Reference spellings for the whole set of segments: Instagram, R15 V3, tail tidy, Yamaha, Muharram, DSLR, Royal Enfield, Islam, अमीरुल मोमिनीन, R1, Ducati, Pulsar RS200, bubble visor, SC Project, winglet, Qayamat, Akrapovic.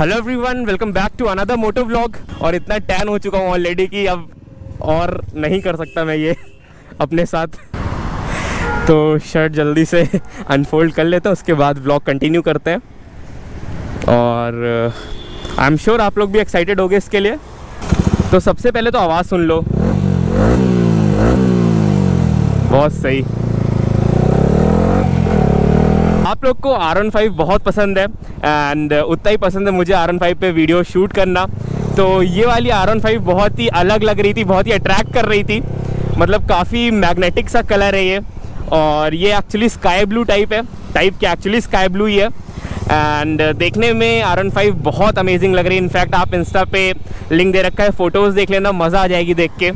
Hello everyone, welcome back to another moto vlog. और इतना tan हो चुका हूँ ऑलरेडी कि अब और नहीं कर सकता मैं ये अपने साथ, तो शर्ट जल्दी से अनफोल्ड कर लेता हूँ, उसके बाद व्लॉग कंटिन्यू करते हैं। और आई एम श्योर आप लोग भी एक्साइटेड होंगे इसके लिए। तो सबसे पहले तो आवाज़ सुन लो, बहुत सही। आप लोग को R15 बहुत पसंद है एंड उतना ही पसंद है मुझे R15 पे वीडियो शूट करना। तो ये वाली R15 बहुत ही अलग लग रही थी, बहुत ही अट्रैक्ट कर रही थी, मतलब काफ़ी मैग्नेटिक सा कलर है ये। और ये actually sky blue actually sky blue ही है एंड देखने में R15 बहुत अमेजिंग लग रही है। इनफैक्ट आप इंस्टा पे लिंक दे रखा है, फ़ोटोज़ देख लेना, मज़ा आ जाएगी देख के।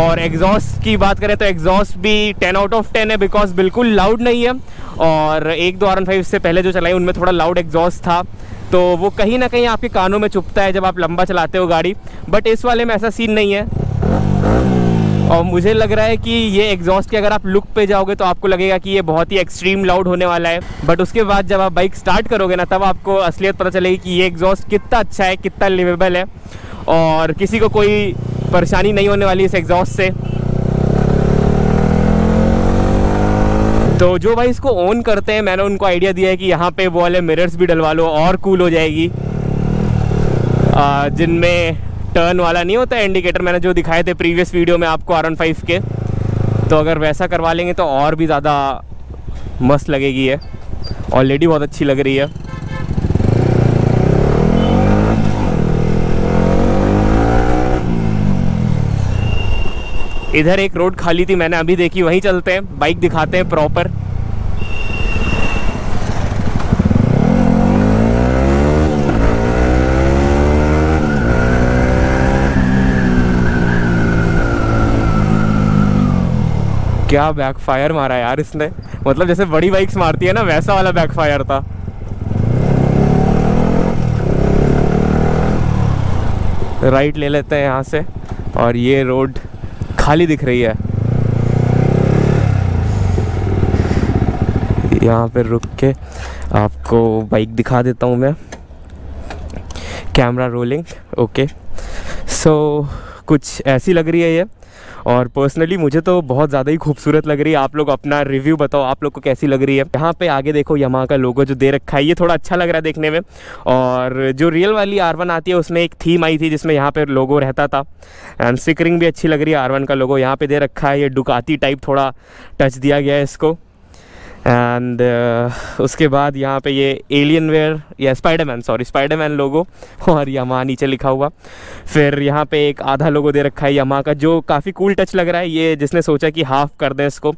और एग्जॉस्ट की बात करें तो एग्जॉस्ट भी 10 आउट ऑफ 10 है, बिकॉज बिल्कुल लाउड नहीं है। और एक दो R15 से पहले जो चलाई उनमें थोड़ा लाउड एग्जॉस्ट था, तो वो कहीं ना कहीं आपके कानों में चुभता है जब आप लंबा चलाते हो गाड़ी, बट इस वाले में ऐसा सीन नहीं है। और मुझे लग रहा है कि ये एग्जॉस्ट के अगर आप लुक पे जाओगे तो आपको लगेगा कि ये बहुत ही एक्सट्रीम लाउड होने वाला है, बट उसके बाद जब आप बाइक स्टार्ट करोगे ना, तब आपको असलियत पता चलेगी कि ये एग्जॉस्ट कितना अच्छा है, कितना लिवेबल है, और किसी को कोई परेशानी नहीं होने वाली इस एग्जॉस्ट से। तो जो भाई इसको ऑन करते हैं, मैंने उनको आइडिया दिया है कि यहाँ पे वो वाले मिरर्स भी डलवा लो और कूल हो जाएगी, जिनमें टर्न वाला नहीं होता इंडिकेटर, मैंने जो दिखाए थे प्रीवियस वीडियो में आपको R15 के। तो अगर वैसा करवा लेंगे तो और भी ज़्यादा मस्त लगेगी है, ऑलरेडी बहुत अच्छी लग रही है। इधर एक रोड खाली थी, मैंने अभी देखी, वहीं चलते हैं, बाइक दिखाते हैं प्रॉपर। क्या बैकफायर मारा यार इसने, मतलब जैसे बड़ी बाइक्स मारती है ना, वैसा वाला बैकफायर था। राइट ले लेते हैं यहाँ से, और ये रोड खाली दिख रही है, यहाँ पर रुक के आपको बाइक दिखा देता हूँ मैं। Camera rolling, okay. सो कुछ ऐसी लग रही है ये, और पर्सनली मुझे तो बहुत ज़्यादा ही खूबसूरत लग रही है। आप लोग अपना रिव्यू बताओ, आप लोग को कैसी लग रही है। यहाँ पे आगे देखो यामाहा का लोगो जो दे रखा है, ये थोड़ा अच्छा लग रहा है देखने में। और जो रियल वाली R1 आती है उसमें एक थीम आई थी जिसमें यहाँ पे लोगो रहता था, एंड स्टिकरिंग भी अच्छी लग रही है। R1 का लोगो यहाँ पर दे रखा है, ये डुकाती टाइप थोड़ा टच दिया गया है इसको। एंड उसके बाद यहाँ पे ये एलियन वेयर या स्पाइडरमैन, सॉरी स्पाइडरमैन लोगो, और यामाहा नीचे लिखा हुआ। फिर यहाँ पे एक आधा लोगो दे रखा है यामाहा का, जो काफ़ी कूल टच लग रहा है। ये जिसने सोचा कि हाफ कर दें इसको,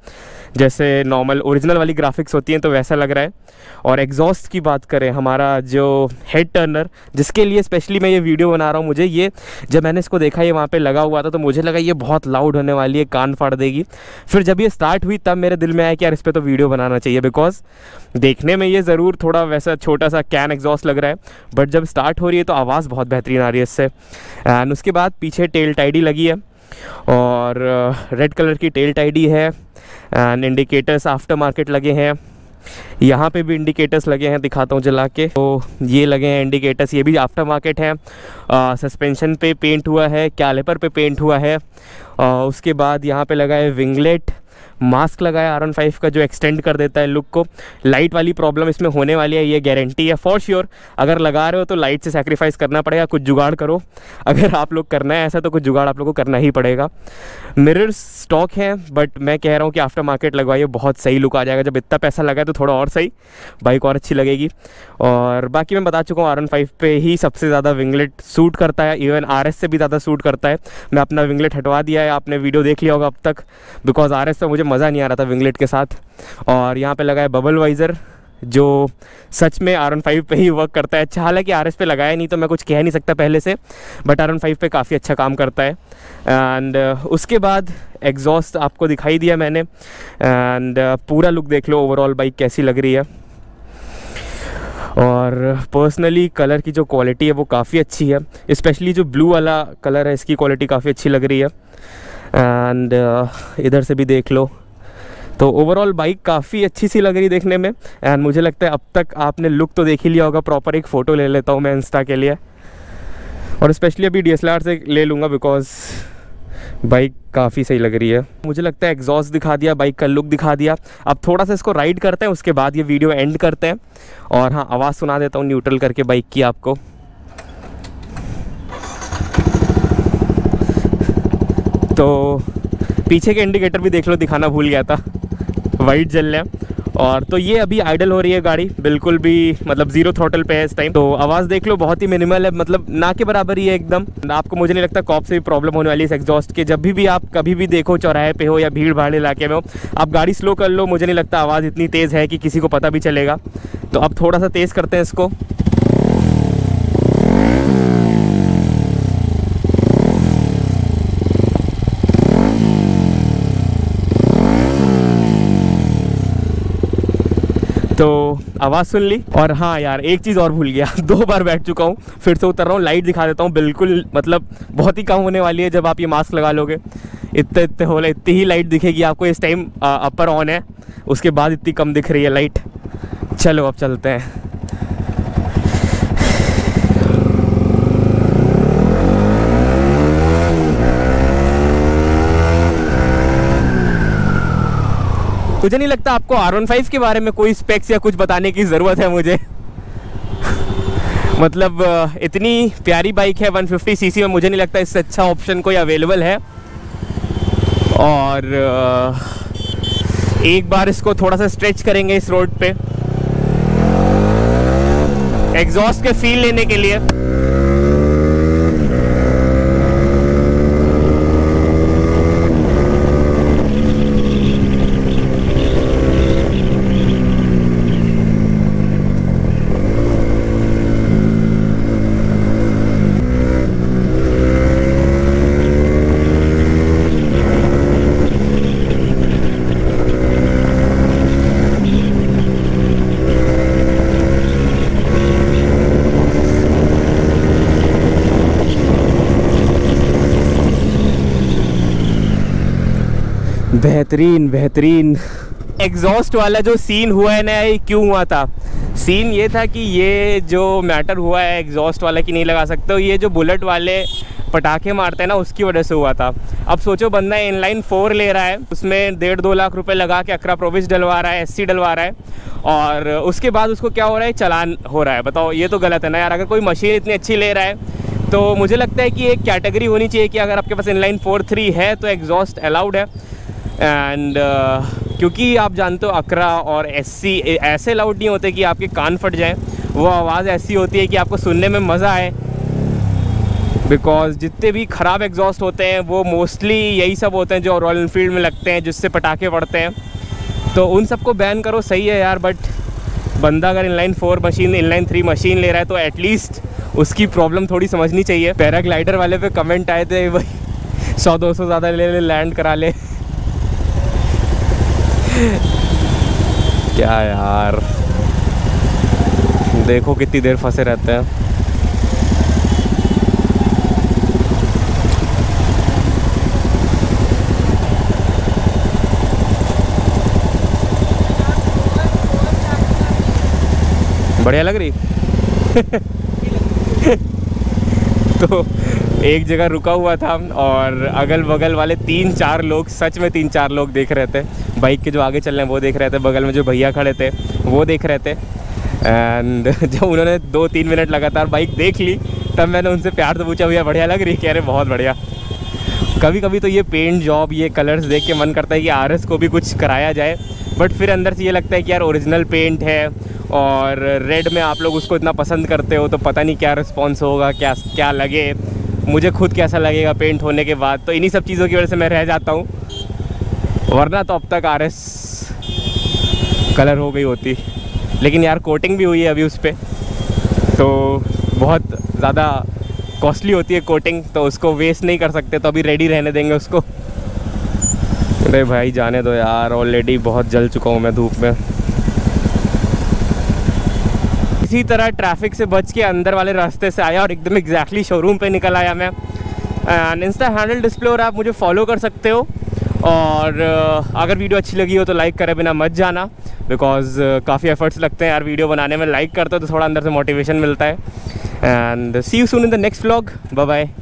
जैसे नॉर्मल ओरिजिनल वाली ग्राफिक्स होती हैं, तो वैसा लग रहा है। और एग्जॉस्ट की बात करें, हमारा जो हेड टर्नर, जिसके लिए स्पेशली मैं ये वीडियो बना रहा हूँ, मुझे ये जब मैंने इसको देखा ये वहाँ पर लगा हुआ था, तो मुझे लगा ये बहुत लाउड होने वाली है, कान फाड़ देगी। फिर जब ये स्टार्ट हुई तब मेरे दिल में आया कि यार इस पर तो वीडियो बनाना चाहिए, बिकॉज देखने में ये ज़रूर थोड़ा वैसा छोटा सा कैन एग्जॉस्ट लग रहा है, बट जब स्टार्ट हो रही है तो आवाज़ बहुत बेहतरीन आ रही है इससे। एंड उसके बाद पीछे टेल टाइडी लगी है, और रेड कलर की टेल टाइडी है। एंड इंडिकेटर्स आफ्टर मार्केट लगे हैं, यहाँ पे भी इंडिकेटर्स लगे हैं, दिखाता हूँ जला के। तो ये लगे हैं इंडिकेटर्स, ये भी आफ्टर मार्केट हैं। सस्पेंशन पे पेंट हुआ है, कैलिपर पे पेंट हुआ है। उसके बाद यहाँ पे लगा है विंगलेट, मास्क लगाया R15 का जो एक्सटेंड कर देता है लुक को। लाइट वाली प्रॉब्लम इसमें होने वाली है, ये गारंटी है फॉर श्योर। अगर लगा रहे हो तो लाइट से सैक्रिफाइस करना पड़ेगा, कुछ जुगाड़ करो। अगर आप लोग करना है ऐसा तो कुछ जुगाड़ आप लोग को करना ही पड़ेगा। मिरर्स स्टॉक हैं, बट मैं कह रहा हूँ कि आफ्टर मार्केट लगवाइए, बहुत सही लुक आ जाएगा। जब इतना पैसा लगा है तो थोड़ा और सही, बाइक और अच्छी लगेगी। और बाकी मैं बता चुका हूँ R15 पे ही सबसे ज़्यादा विंगलेट सूट करता है, इवन RS से भी ज़्यादा सूट करता है। मैं अपना विंगलेट हटवा दिया है, आपने वीडियो देख लिया होगा अब तक, बिकॉज RS पे मुझे मज़ा नहीं आ रहा था विंगलेट के साथ। और यहाँ पे लगा है बबल वाइज़र, जो सच में R15 पे ही वर्क करता है अच्छा। हालांकि RS पे लगाया नहीं तो मैं कुछ कह नहीं सकता पहले से, बट R15 पे काफ़ी अच्छा काम करता है। एंड उसके बाद एग्जॉस्ट आपको दिखाई दिया मैंने। एंड पूरा लुक देख लो, ओवरऑल बाइक कैसी लग रही है। और पर्सनली कलर की जो क्वालिटी है वो काफ़ी अच्छी है, स्पेशली जो ब्लू वाला कलर है इसकी क्वालिटी काफ़ी अच्छी लग रही है। एंड इधर से भी देख लो, तो ओवरऑल बाइक काफ़ी अच्छी सी लग रही देखने में एंड मुझे लगता है अब तक आपने लुक तो देख ही लिया होगा। प्रॉपर एक फ़ोटो ले लेता हूँ मैं इंस्टा के लिए और स्पेशली अभी DSLR से ले लूँगा बिकॉज बाइक काफ़ी सही लग रही है। मुझे लगता है एग्जॉस्ट दिखा दिया, बाइक का लुक दिखा दिया। अब थोड़ा सा इसको राइड करते हैं, उसके बाद ये वीडियो एंड करते हैं। और हाँ, आवाज़ सुना देता हूँ न्यूट्रल करके बाइक की आपको। तो पीछे के इंडिकेटर भी देख लो, दिखाना भूल गया था, वाइट जल रहे हैं। और तो ये अभी आइडल हो रही है गाड़ी, बिल्कुल भी मतलब जीरो थ्रोटल पे है इस टाइम। तो आवाज़ देख लो बहुत ही मिनिमल है, मतलब ना के बराबर ही है एकदम। आपको मुझे नहीं लगता कॉप से भी प्रॉब्लम होने वाली है इस एग्जॉस्ट के। जब भी आप कभी भी देखो, चौराहे पे हो या भीड़ भाड़ इलाके में हो, आप गाड़ी स्लो कर लो, मुझे नहीं लगता आवाज़ इतनी तेज़ है कि किसी को पता भी चलेगा। तो अब थोड़ा सा तेज़ करते हैं इसको। तो आवाज़ सुन ली। और हाँ यार, एक चीज़ और भूल गया, 2 बार बैठ चुका हूँ, फिर से उतर रहा हूँ। लाइट दिखा देता हूँ, बिल्कुल मतलब बहुत ही कम होने वाली है जब आप ये मास्क लगा लोगे। इतने हो रहा है, इतनी ही लाइट दिखेगी आपको। इस टाइम अपर ऑन है, उसके बाद इतनी कम दिख रही है लाइट। चलो अब चलते हैं। मुझे नहीं लगता आपको R15 के बारे में कोई स्पेक्स या कुछ बताने की ज़रूरत है मुझे। मतलब इतनी प्यारी बाइक है 150 सीसी में, मुझे नहीं लगता इससे अच्छा ऑप्शन कोई अवेलेबल है। और एक बार इसको थोड़ा सा स्ट्रेच करेंगे इस रोड पे एग्जॉस्ट के फील लेने के लिए। बेहतरीन बेहतरीन एग्जॉस्ट वाला जो सीन हुआ है ना, ये क्यों हुआ था? सीन ये था कि ये जो मैटर हुआ है एग्जॉस्ट वाला कि नहीं लगा सकते हो, ये जो बुलेट वाले पटाखे मारते हैं ना, उसकी वजह से हुआ था। अब सोचो, बंदा इनलाइन 4 ले रहा है, उसमें 1.5-2 लाख रुपए लगा के अक्रा प्रोविज डलवा रहा है, SC डलवा रहा है, और उसके बाद उसको क्या हो रहा है? चालान हो रहा है। बताओ, ये तो गलत है ना यार। अगर कोई मशीन इतनी अच्छी ले रहा है तो मुझे लगता है कि एक कैटेगरी होनी चाहिए कि अगर आपके पास इनलाइन 4-3 है तो एग्जॉस्ट अलाउड है। एंड क्योंकि आप जानते हो अक्रा और SC ऐसे अलाउड नहीं होते कि आपके कान फट जाएं। वो आवाज़ ऐसी होती है कि आपको सुनने में मज़ा आए। बिकॉज जितने भी ख़राब एग्जॉस्ट होते हैं वो मोस्टली यही सब होते हैं जो रॉयल एनफील्ड में लगते हैं, जिससे पटाखे पड़ते हैं। तो उन सबको बैन करो, सही है यार। बट बंदा अगर इनलाइन 4 मशीन, इनलाइन 3 मशीन ले रहा है तो एटलीस्ट उसकी प्रॉब्लम थोड़ी समझनी चाहिए। पैराग्लाइडर वाले पे कमेंट आए थे, भाई 100-200 ज़्यादा ले ले, लैंड करा ले। क्या यार, देखो कितनी देर फंसे रहते हैं। बढ़िया लग रही। तो एक जगह रुका हुआ था और अगल बगल वाले 3-4 लोग, सच में 3-4 लोग देख रहे थे। बाइक के जो आगे चल रहे हैं वो देख रहे थे, बगल में जो भैया खड़े थे वो देख रहे थे। एंड जब उन्होंने 2-3 मिनट लगातार बाइक देख ली, तब मैंने उनसे प्यार से पूछा, भैया बढ़िया लग रही? कह रहे बहुत बढ़िया। कभी कभी तो ये पेंट जॉब, ये कलर्स देख के मन करता है कि RS को भी कुछ कराया जाए। बट फिर अंदर से ये लगता है कि यार ओरिजिनल पेंट है और रेड में आप लोग उसको इतना पसंद करते हो, तो पता नहीं क्या रिस्पॉन्स होगा, क्या लगे, मुझे खुद कैसा लगेगा पेंट होने के बाद। तो इन्हीं सब चीज़ों की वजह से मैं रह जाता हूँ, वरना तो अब तक RS कलर हो गई होती। लेकिन यार कोटिंग भी हुई है अभी उस पर, तो बहुत ज़्यादा कॉस्टली होती है कोटिंग, तो उसको वेस्ट नहीं कर सकते, तो अभी रेडी रहने देंगे उसको। अरे भाई जाने दो यार, ऑलरेडी बहुत जल चुका हूँ मैं धूप में। इसी तरह ट्रैफिक से बच के अंदर वाले रास्ते से आया और एकदम एग्जैक्टली शोरूम पे निकल आया मैं। इंस्टा हैंडल डिस्प्ले, और आप मुझे फॉलो कर सकते हो। और अगर वीडियो अच्छी लगी हो तो लाइक करे बिना मत जाना, बिकॉज़ काफ़ी एफर्ट्स लगते हैं यार वीडियो बनाने में। लाइक करते हो तो थोड़ा अंदर से मोटिवेशन मिलता है। And see you soon in the next vlog. Bye bye.